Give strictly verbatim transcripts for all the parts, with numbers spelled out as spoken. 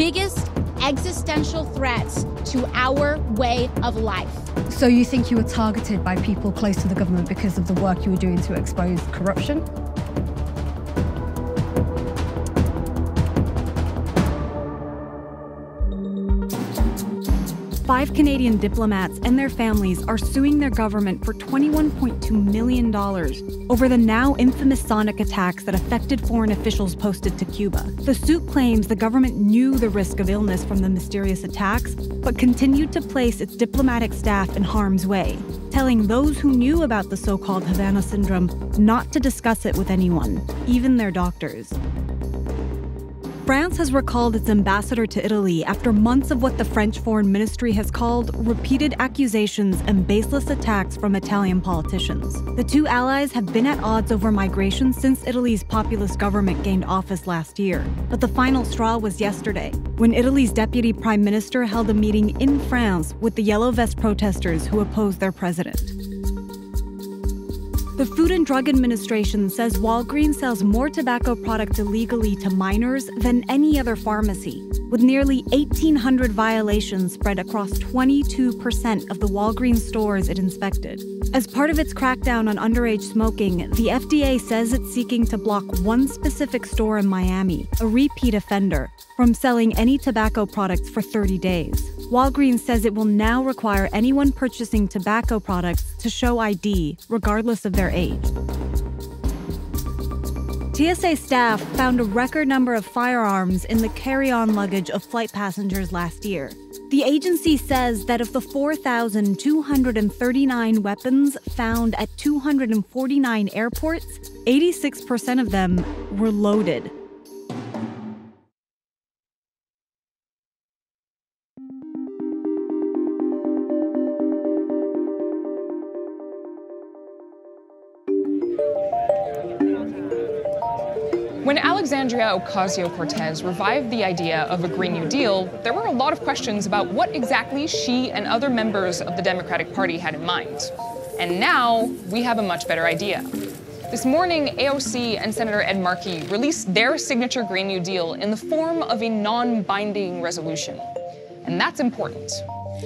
biggest existential threats to our way of life. So you think you were targeted by people close to the government because of the work you were doing to expose corruption? Five Canadian diplomats and their families are suing their government for twenty-one point two million dollars over the now infamous sonic attacks that affected foreign officials posted to Cuba. The suit claims the government knew the risk of illness from the mysterious attacks, but continued to place its diplomatic staff in harm's way, telling those who knew about the so-called Havana syndrome not to discuss it with anyone, even their doctors. France has recalled its ambassador to Italy after months of what the French Foreign Ministry has called repeated accusations and baseless attacks from Italian politicians. The two allies have been at odds over migration since Italy's populist government gained office last year. But the final straw was yesterday, when Italy's deputy prime minister held a meeting in France with the yellow vest protesters who opposed their president. The Food and Drug Administration says Walgreens sells more tobacco products illegally to minors than any other pharmacy, with nearly eighteen hundred violations spread across twenty-two percent of the Walgreens stores it inspected. As part of its crackdown on underage smoking, the F D A says it's seeking to block one specific store in Miami, a repeat offender, from selling any tobacco products for thirty days. Walgreens says it will now require anyone purchasing tobacco products to show I D, regardless of their age. T S A staff found a record number of firearms in the carry-on luggage of flight passengers last year. The agency says that of the four thousand two hundred thirty-nine weapons found at two hundred forty-nine airports, eighty-six percent of them were loaded. When Alexandria Ocasio-Cortez revived the idea of a Green New Deal, there were a lot of questions about what exactly she and other members of the Democratic Party had in mind. And now, we have a much better idea. This morning, A O C and Senator Ed Markey released their signature Green New Deal in the form of a non-binding resolution. And that's important.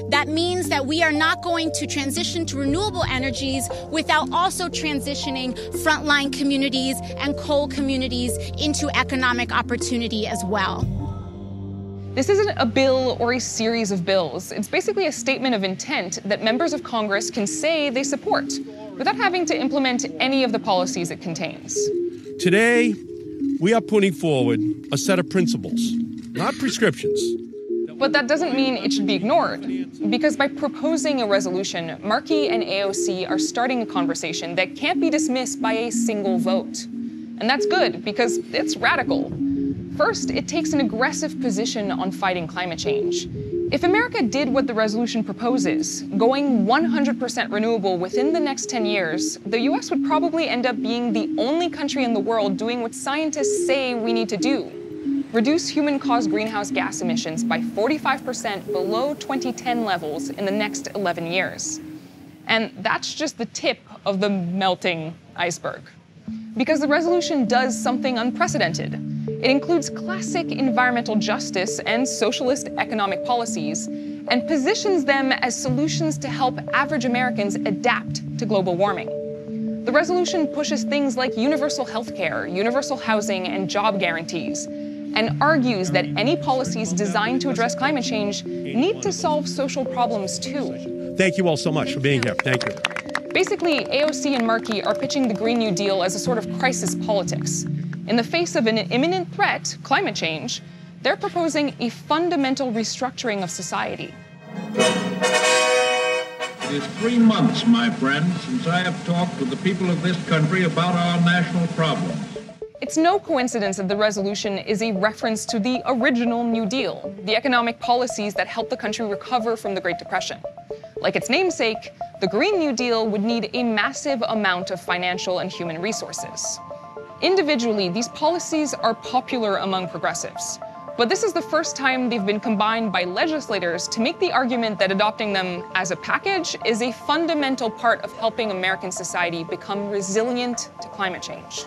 That means that we are not going to transition to renewable energies without also transitioning frontline communities and coal communities into economic opportunity as well. This isn't a bill or a series of bills. It's basically a statement of intent that members of Congress can say they support without having to implement any of the policies it contains. Today, we are putting forward a set of principles, not prescriptions. But that doesn't mean it should be ignored, because by proposing a resolution, Markey and A O C are starting a conversation that can't be dismissed by a single vote. And that's good, because it's radical. First, it takes an aggressive position on fighting climate change. If America did what the resolution proposes, going one hundred percent renewable within the next ten years, the U S would probably end up being the only country in the world doing what scientists say we need to do. Reduce human-caused greenhouse gas emissions by forty-five percent below twenty ten levels in the next eleven years. And that's just the tip of the melting iceberg. Because the resolution does something unprecedented. It includes classic environmental justice and socialist economic policies, and positions them as solutions to help average Americans adapt to global warming. The resolution pushes things like universal health care, universal housing, and job guarantees, and argues that any policies designed to address climate change need to solve social problems too. Thank you all so much for being here. Thank you. Basically, A O C and Markey are pitching the Green New Deal as a sort of crisis politics. In the face of an imminent threat, climate change, they're proposing a fundamental restructuring of society. It is three months, my friends, since I have talked with the people of this country about our national problems. It's no coincidence that the resolution is a reference to the original New Deal, the economic policies that helped the country recover from the Great Depression. Like its namesake, the Green New Deal would need a massive amount of financial and human resources. Individually, these policies are popular among progressives, but this is the first time they've been combined by legislators to make the argument that adopting them as a package is a fundamental part of helping American society become resilient to climate change.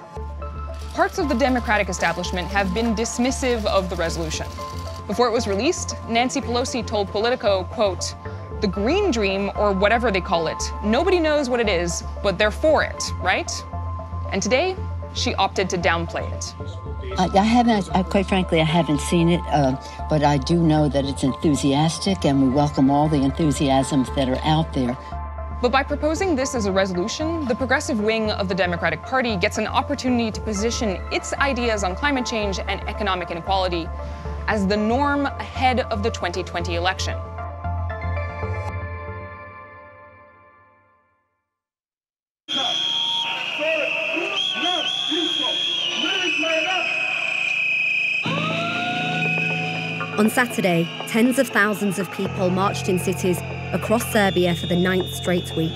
Parts of the Democratic establishment have been dismissive of the resolution. Before it was released, Nancy Pelosi told Politico, quote, "The green dream, or whatever they call it, nobody knows what it is, but they're for it, right?" And today, she opted to downplay it. I, I haven't, I, quite frankly, I haven't seen it, uh, but I do know that it's enthusiastic, and we welcome all the enthusiasms that are out there. But by proposing this as a resolution, the progressive wing of the Democratic Party gets an opportunity to position its ideas on climate change and economic inequality as the norm ahead of the twenty twenty election. On Saturday, tens of thousands of people marched in cities across Serbia for the ninth straight week.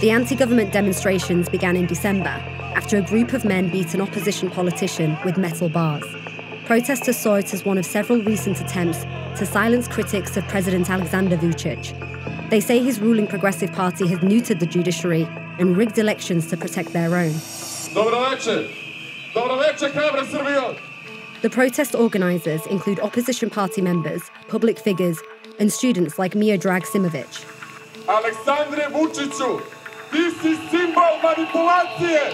The anti-government demonstrations began in December after a group of men beat an opposition politician with metal bars. Protesters saw it as one of several recent attempts to silence critics of President Aleksandar Vučić. They say his ruling Progressive Party has neutered the judiciary and rigged elections to protect their own. Dobroveče. Dobroveče, Cabra Srbijo. The protest organisers include opposition party members, public figures, and students like Mia Dragšimović. Aleksandre Vučiću, ti si simbol manipulacije,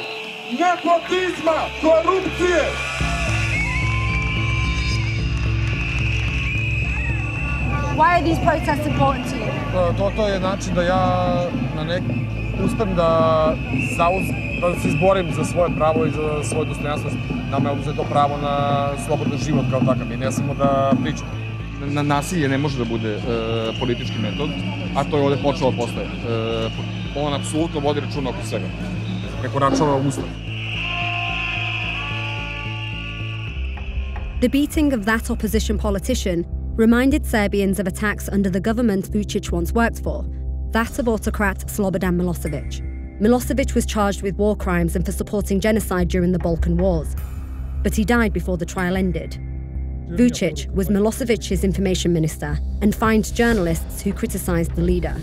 nepotizma, korupcije. Why are these protests important to you? Toto je način da ja na nek uspem da zauzmem da se izborim za svoje pravo I za svoje dostojanstvo. Nama je oduzeto pravo na slobodan život kao takav I ne samo da pričam. Nasilje ne može da bude politički metod, a to je ovde počelo postaje. On apsolutno vodi računa oko svega, kako računa Ustav. The beating of that opposition politician reminded Serbians of attacks under the government Vučić once worked for, that of autocrat Slobodan Milošević. Milošević was charged with war crimes and for supporting genocide during the Balkan Wars, but he died before the trial ended. Vučić was Milosevic's information minister and fined journalists who criticised the leader.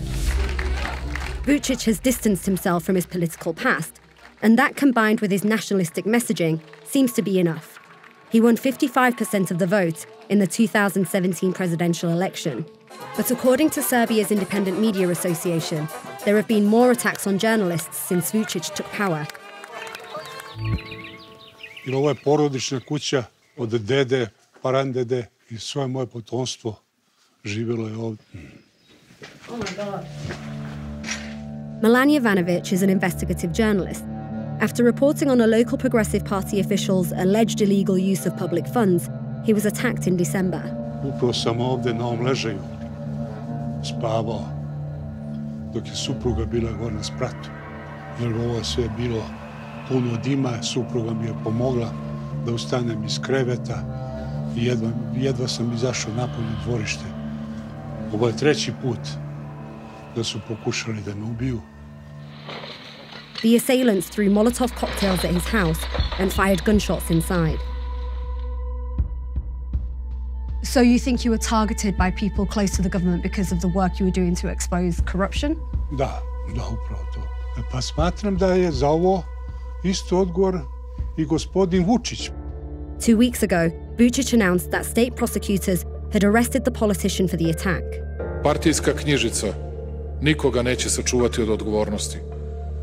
Vučić has distanced himself from his political past, and that combined with his nationalistic messaging seems to be enough. He won fifty-five percent of the vote in the two thousand seventeen presidential election. But according to Serbia's Independent Media Association, there have been more attacks on journalists since Vučić took power. I ovo je porodična kuća od dede, parandede I sve moje potomstvo živelo je ovdje. Oh my God. Milan Ivanović is an investigative journalist. After reporting on a local Progressive Party official's alleged illegal use of public funds, he was attacked in December. Upravo sam ovdje na ovom ležaju spavao dok je supruga bila gore na spratu. Jer ovo je sve bilo puno dima, supruga mi je pomogla da ustanem iz kreveta I jedva, jedva sam izašao napolje u dvorište. Ovo je treći put da su pokušali da me ubiju. The assailants threw Molotov cocktails at his house and fired gunshots inside. So you think you were targeted by people close to the government because of the work you were doing to expose corruption? Da, da, upravo to. Pa smatram da je za ovo isto odgovor I gospodin Vučić. Two weeks ago, Vučić announced that state prosecutors had arrested the politician for the attack. Partijska knjižica nikoga neće sačuvati od odgovornosti.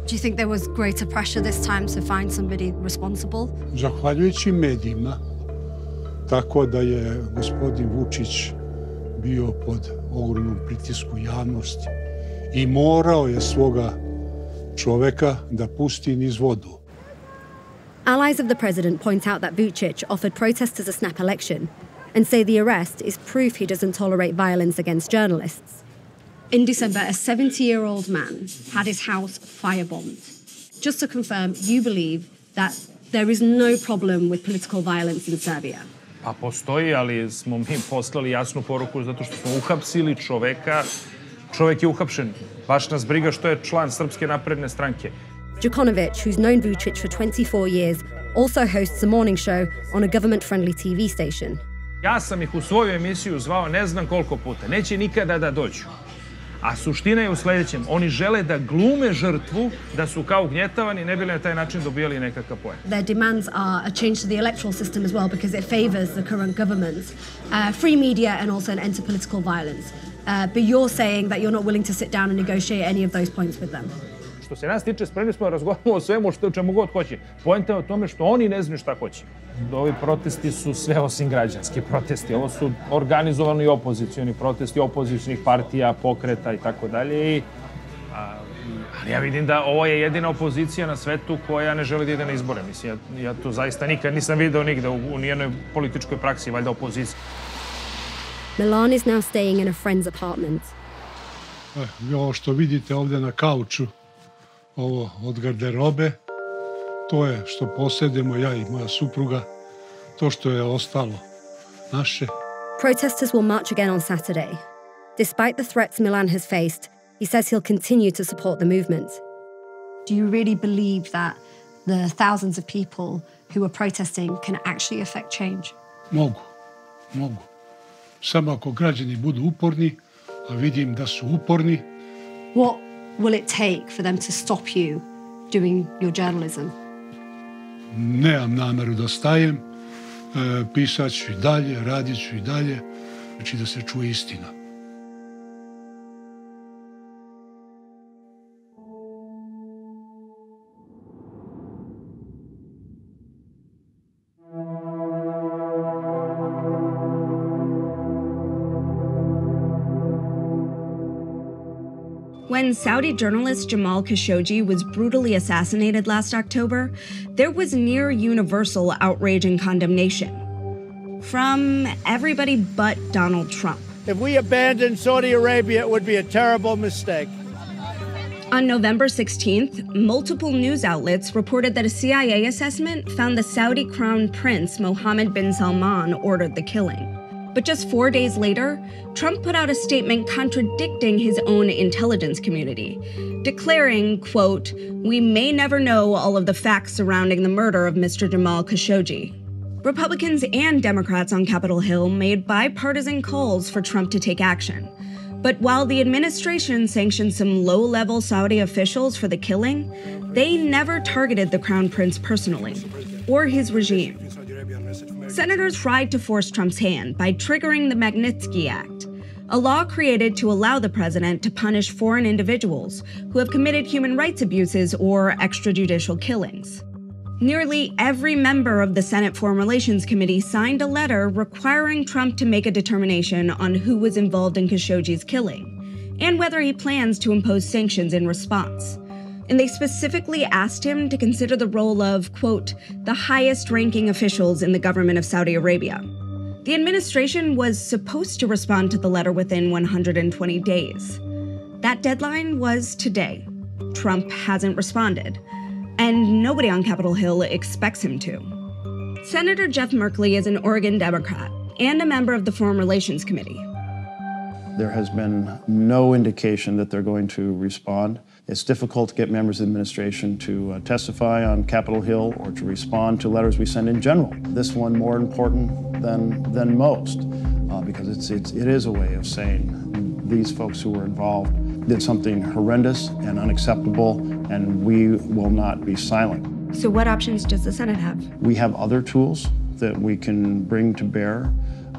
Do you think there was greater pressure this time to find somebody responsible? Zahvaljujući medijima, tako da je gospodin Vučić bio pod ogromnom pritisku javnosti I morao je svoga čoveka da pusti niz vodu. Allies of the president point out that Vučić offered protesters a snap election and say the arrest is proof he doesn't tolerate violence against journalists. In December, a seventy-year-old man had his house firebombed. Just to confirm, you believe that there is no problem with political violence in Serbia? Pa postoji, ali smo mi poslali jasnu poruku zato što smo uhapsili čoveka. Čovek je uhapšen. Baš nas briga što je član Srpske napredne stranke. Jokanović, who's known Vučić for twenty-four years, also hosts a morning show on a government-friendly T V station. Ja sam ih u svoju emisiju zvao ne znam koliko puta. Neće nikada da dođu. A suština je u sledećem. Oni žele da glume žrtvu, da su kao ugnjetavani, ne bili na taj način dobijali nekakav poen. Their demands are a change to the electoral system as well because it favors the current government, uh, free media and also an end to political violence. Uh, but you're saying that you're not willing to sit down and negotiate any of those points with them. Što se nas tiče, spremni smo da razgovaramo o svemu o čemu god hoće. Poenta je o tome što oni ne znaju šta hoće. Ovi protesti su sve osim građanski protesti. Ovo su organizovani opozicioni protesti, opozicionih partija, pokreta i tako dalje. Ali ja vidim da ovo je jedina opozicija na svetu koja ne želi da ide na izbore. Mislim, ja to zaista nikad nisam video nigde u nijednoj političkoj praksi, valjda opozicija. Milan is now staying in a friend's apartment. Ovo što vidite ovde na kauču, ovo od garderobe, to je što posedemo ja I moja supruga, to što je ostalo naše. Protesters will march again on Saturday. Despite the threats Milan has faced, he says he'll continue to support the movement. Do you really believe that the thousands of people who are protesting can actually affect change? Mogu, mogu. Samo ako građani budu uporni, a vidim da su uporni. What will it take for them to stop you doing your journalism? Nemam nameru da stajem, pisat ću I dalje, radit ću I dalje, znači da se čuje istina. When Saudi journalist Jamal Khashoggi was brutally assassinated last October, there was near universal outrage and condemnation from everybody but Donald Trump. If we abandoned Saudi Arabia, it would be a terrible mistake. On November sixteenth, multiple news outlets reported that a C I A assessment found the Saudi crown prince Mohammed bin Salman ordered the killing. But just four days later, Trump put out a statement contradicting his own intelligence community, declaring, quote, "We may never know all of the facts surrounding the murder of Mister Jamal Khashoggi." Republicans and Democrats on Capitol Hill made bipartisan calls for Trump to take action. But while the administration sanctioned some low-level Saudi officials for the killing, they never targeted the crown prince personally or his regime. Senators tried to force Trump's hand by triggering the Magnitsky Act, a law created to allow the president to punish foreign individuals who have committed human rights abuses or extrajudicial killings. Nearly every member of the Senate Foreign Relations Committee signed a letter requiring Trump to make a determination on who was involved in Khashoggi's killing and whether he plans to impose sanctions in response. And they specifically asked him to consider the role of, quote, the highest-ranking officials in the government of Saudi Arabia. The administration was supposed to respond to the letter within one hundred twenty days. That deadline was today. Trump hasn't responded, and nobody on Capitol Hill expects him to. Senator Jeff Merkley is an Oregon Democrat and a member of the Foreign Relations Committee. There has been no indication that they're going to respond. It's difficult to get members of the administration to uh, testify on Capitol Hill or to respond to letters we send in general. This one more important than, than most uh, because it's, it's, it is a way of saying these folks who were involved did something horrendous and unacceptable, and we will not be silent. So what options does the Senate have? We have other tools that we can bring to bear.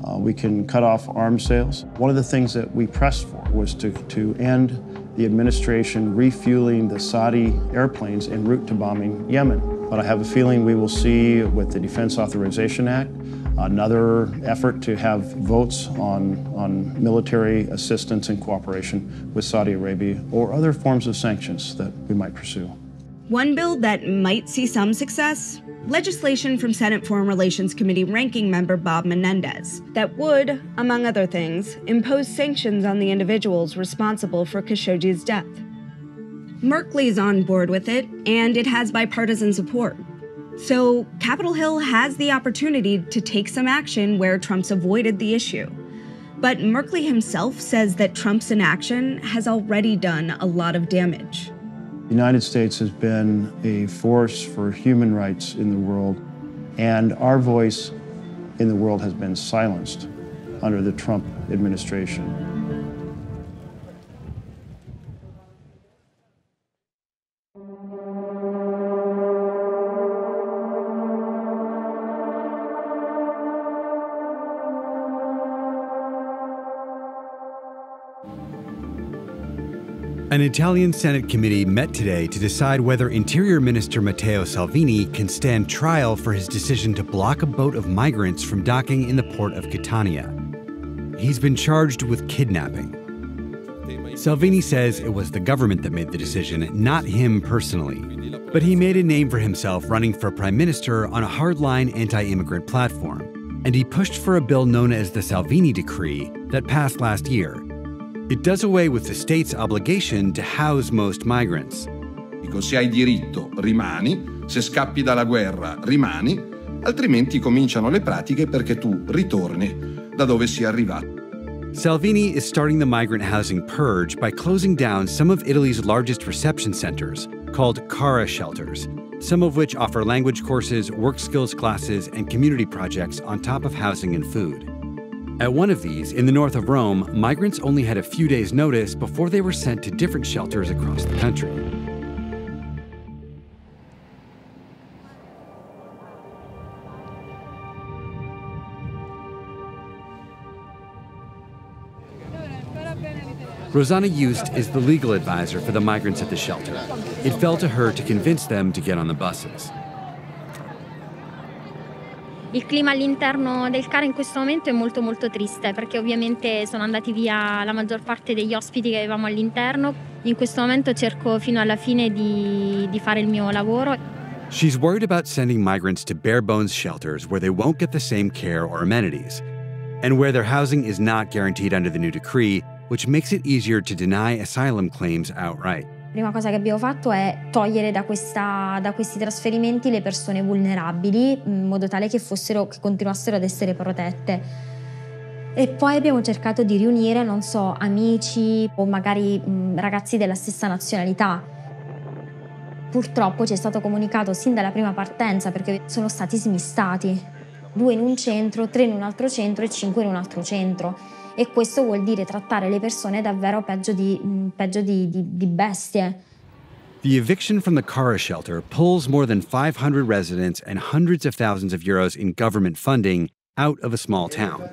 Uh, we can cut off arms sales. One of the things that we pressed for was to, to end the administration refueling the Saudi airplanes en route to bombing Yemen. But I have a feeling we will see with the Defense Authorization Act another effort to have votes on, on military assistance and cooperation with Saudi Arabia or other forms of sanctions that we might pursue. One bill that might see some success, legislation from Senate Foreign Relations Committee ranking member Bob Menendez that would, among other things, impose sanctions on the individuals responsible for Khashoggi's death. Merkley's on board with it, and it has bipartisan support. So Capitol Hill has the opportunity to take some action where Trump's avoided the issue. But Merkley himself says that Trump's inaction has already done a lot of damage. The United States has been a force for human rights in the world, and our voice in the world has been silenced under the Trump administration. An Italian Senate committee met today to decide whether Interior Minister Matteo Salvini can stand trial for his decision to block a boat of migrants from docking in the port of Catania. He's been charged with kidnapping. Salvini says it was the government that made the decision, not him personally. But he made a name for himself running for prime minister on a hardline anti-immigrant platform. And he pushed for a bill known as the Salvini Decree that passed last year. It does away with the state's obligation to house most migrants. Dico, se hai diritto, rimani. Se scappi dalla guerra, rimani. Altrimenti cominciano le pratiche perché tu ritorni da dove sei arrivato. Salvini is starting the migrant housing purge by closing down some of Italy's largest reception centers, called Cara shelters, some of which offer language courses, work skills classes, and community projects on top of housing and food. At one of these, in the north of Rome, migrants only had a few days' notice before they were sent to different shelters across the country. Rosanna Eust is the legal advisor for the migrants at the shelter. It fell to her to convince them to get on the buses. Il clima all'interno del CARA in questo momento è molto molto triste perché ovviamente sono andati via la maggior parte degli ospiti che avevamo all'interno. In questo momento cerco fino alla fine di, di fare il mio lavoro. She's worried about sending migrants to bare-bones shelters where they won't get the same care or amenities, and where their housing is not guaranteed under the new decree, which makes it easier to deny asylum claims outright. La prima cosa che abbiamo fatto è togliere da, questa, da questi trasferimenti le persone vulnerabili in modo tale che, fossero, che continuassero ad essere protette. E poi abbiamo cercato di riunire, non so, amici o magari mh, ragazzi della stessa nazionalità. Purtroppo ci è stato comunicato sin dalla prima partenza perché sono stati smistati. Due in un centro, tre in un altro centro e cinque in un altro centro. E questo vuol dire trattare le persone davvero peggio di, peggio di, di, di bestie. The eviction from the Cara shelter pulls more than five hundred residents and hundreds of thousands of euros in government funding out of a small town.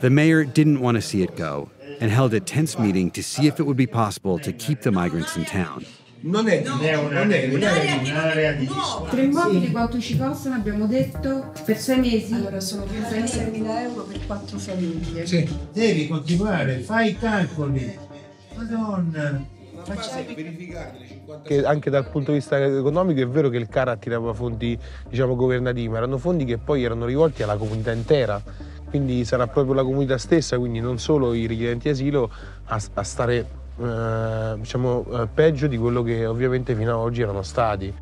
The mayor didn't want to see it go and held a tense meeting to see if it would be possible to keep the migrants in town. Non è un'area di discussione. Tre immobili quanto ci costano, abbiamo detto, per sei mesi. Allora sono più di trentamila euro per quattro famiglie. Sì. Devi continuare, fai i calcoli. Madonna. Che anche dal punto di vista economico è vero che il CARA attirava fondi, diciamo, governativi, ma erano fondi che poi erano rivolti alla comunità intera. Quindi sarà proprio la comunità stessa, quindi non solo i richiedenti asilo, a, a stare... Uh, diciamo uh, peggio di quello che ovviamente fino ad oggi erano stati.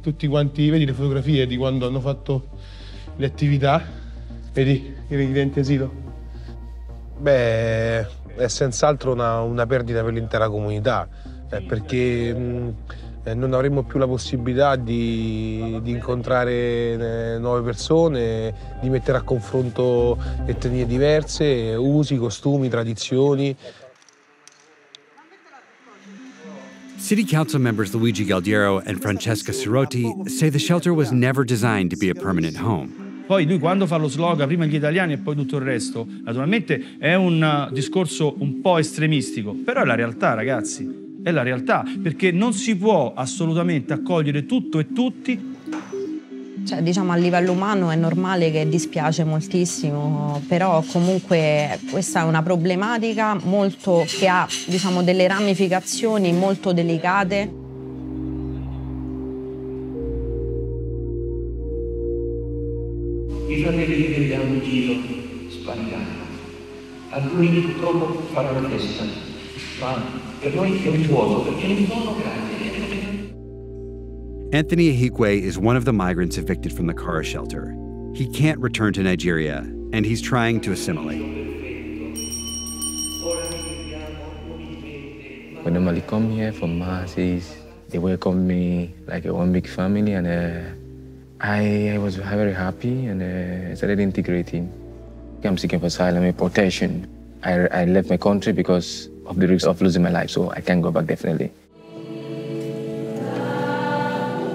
Tutti quanti, vedi le fotografie di quando hanno fatto le attività, vedi i richiedenti asilo? Beh, è senz'altro una, una perdita per l'intera comunità, eh, perché mh, eh, non avremmo più la possibilità di, di incontrare eh, nuove persone, di mettere a confronto etnie diverse, usi, costumi, tradizioni. City Council members Luigi Galdiero and Francesca Ciroti say the shelter was never designed to be a permanent home. Poi lui quando fa lo slogan prima gli italiani e poi tutto il resto, naturalmente è un discorso un po' estremistico, però è la realtà ragazzi, è la realtà, perché non si può assolutamente accogliere tutto e tutti. Cioè, diciamo, a livello umano è normale che dispiace moltissimo, però comunque questa è una problematica molto, che ha, diciamo, delle ramificazioni molto delicate. I fratelli che vediamo in giro spariranno. A lui purtroppo farà la testa, ma per noi è un vuoto, perché non sono grandi. Anthony Ahikwe is one of the migrants evicted from the Cara shelter. He can't return to Nigeria, and he's trying to assimilate. We normally come here for masses. They welcome me like a one big family, and uh, I, I was very happy and uh, started integrating. I'm seeking for asylum and protection. I, I left my country because of the risk of losing my life, so I can't go back definitely.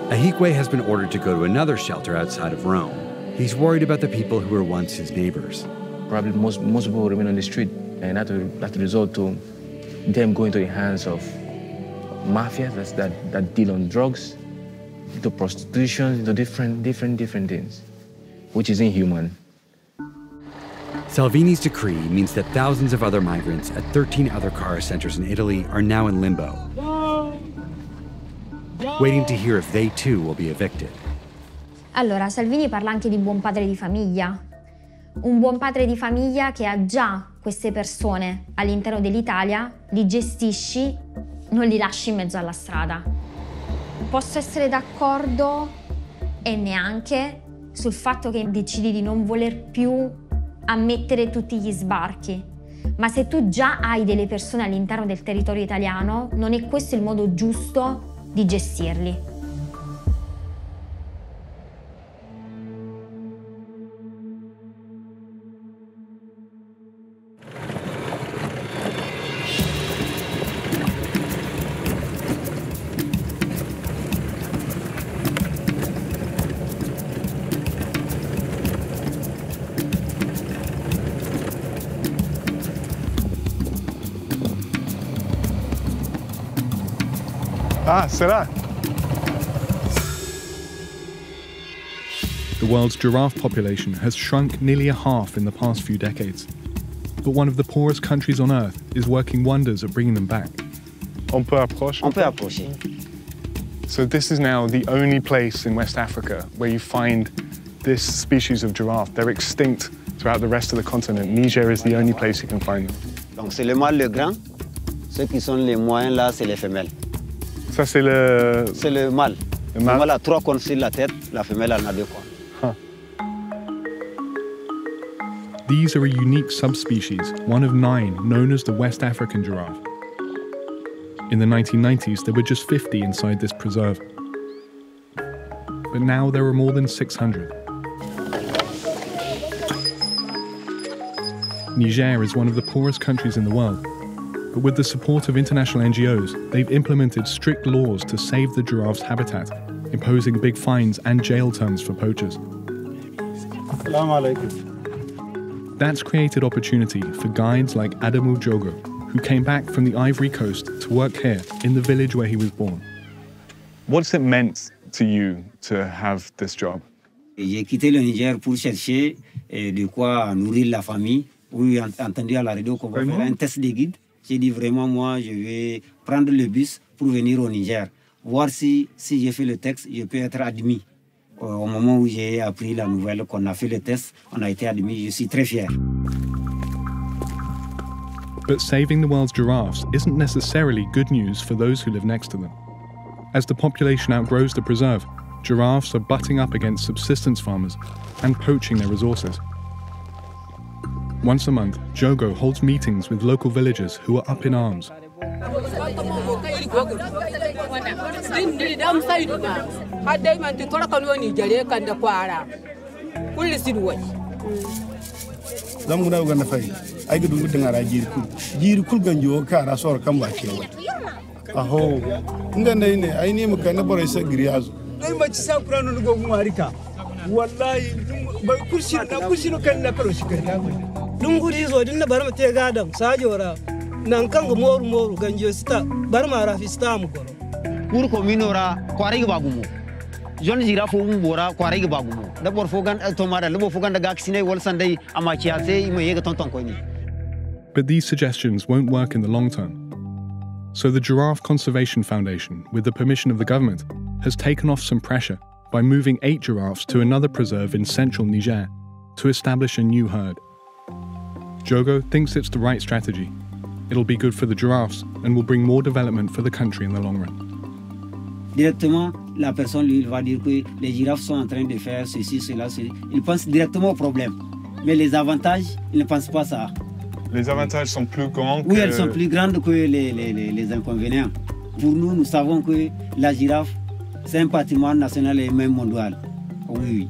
Ahikwe has been ordered to go to another shelter outside of Rome. He's worried about the people who were once his neighbors. Probably most, most people remain on the street, and that will, that will result to them going to the hands of mafia that's, that, that deal on drugs, to prostitution, to different, different, different things, which is inhuman. Salvini's decree means that thousands of other migrants at thirteen other C A R centers in Italy are now in limbo, waiting to hear if they too will be evicted. Allora, Salvini parla anche di buon padre di famiglia. Un buon padre di famiglia che ha già queste persone all'interno dell'Italia, li gestisci, non li lasci in mezzo alla strada. Posso essere d'accordo e neanche sul fatto che decidi di non voler più ammettere tutti gli sbarchi, ma se tu già hai delle persone all'interno del territorio italiano, non è questo il modo giusto di gestirli. Ah, será? The world's giraffe population has shrunk nearly a half in the past few decades. But one of the poorest countries on Earth is working wonders at bringing them back. On peut approcher? On peut approcher. So this is now the only place in West Africa where you find this species of giraffe. They're extinct throughout the rest of the continent. Niger is the only place you can find them. Donc c'est le mâle le grand. Ceux qui sont les moyens là, c'est les femelles. Ça, c'est le... C'est le mâle. Le mâle. Le mâle a trois cornes sur la tête, la femelle en a deux cornes. Huh. These are a unique subspecies, one of nine, known as the West African giraffe. In the nineteen nineties, there were just fifty inside this preserve. But now there are more than six hundred. Niger is one of the poorest countries in the world. But with the support of international N G Os, they've implemented strict laws to save the giraffe's habitat, imposing big fines and jail terms for poachers. That's created opportunity for guides like Adam Ujogo, who came back from the Ivory Coast to work here in the village where he was born. What's it meant to you to have this job? J'ai quitté le Niger pour chercher de quoi nourrir la famille. Oui, entendu à la radio qu'on va faire un test de guide. J'ai dit vraiment, moi, je vais prendre le bus pour venir au Niger, voir si, si j'ai fait le test, je peux être admis. Au moment où j'ai appris la nouvelle qu'on a fait le test, on a été admis, je suis très fier. But saving the world's giraffes isn't necessarily good news for those who live next to them. As the population outgrows the preserve, giraffes are butting up against subsistence farmers and poaching their resources. Once a month, Jogo holds meetings with local villagers who are up in arms. But these suggestions won't work in the long term. So the Giraffe Conservation Foundation, with the permission of the government, has taken off some pressure by moving eight giraffes to another preserve in central Niger to establish a new herd. Jogo thinks it's the right strategy. It'll be good for the giraffes and will bring more development for the country in the long run. Directement, la personne lui va dire que les girafes sont en train de faire ceci, cela, ceci. Il pense directement au problème, mais les avantages, il ne pense pas ça. Les avantages sont plus grands. Que... Oui, elles sont plus grandes que les, les, les, les inconvénients. Pour nous, nous savons que la girafe, c'est un patrimoine national et même mondial. Oui, oui.